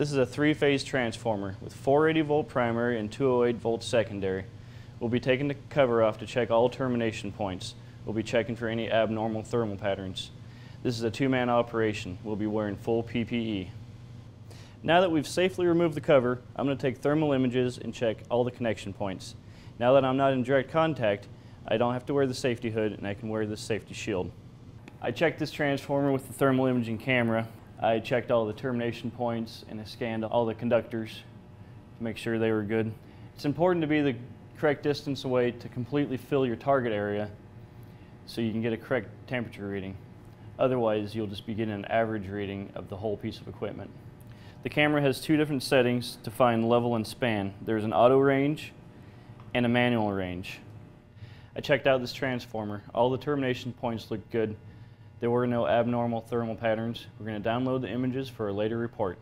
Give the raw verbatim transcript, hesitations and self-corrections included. This is a three-phase transformer with four eighty volt primary and two oh eight volt secondary. We'll be taking the cover off to check all termination points. We'll be checking for any abnormal thermal patterns. This is a two-man operation. We'll be wearing full P P E. Now that we've safely removed the cover, I'm going to take thermal images and check all the connection points. Now that I'm not in direct contact, I don't have to wear the safety hood and I can wear this safety shield. I checked this transformer with the thermal imaging camera. I checked all the termination points and I scanned all the conductors to make sure they were good. It's important to be the correct distance away to completely fill your target area so you can get a correct temperature reading. Otherwise, you'll just be getting an average reading of the whole piece of equipment. The camera has two different settings to find level and span. There's an auto range and a manual range. I checked out this transformer. All the termination points looked good. There were no abnormal thermal patterns. We're going to download the images for a later report.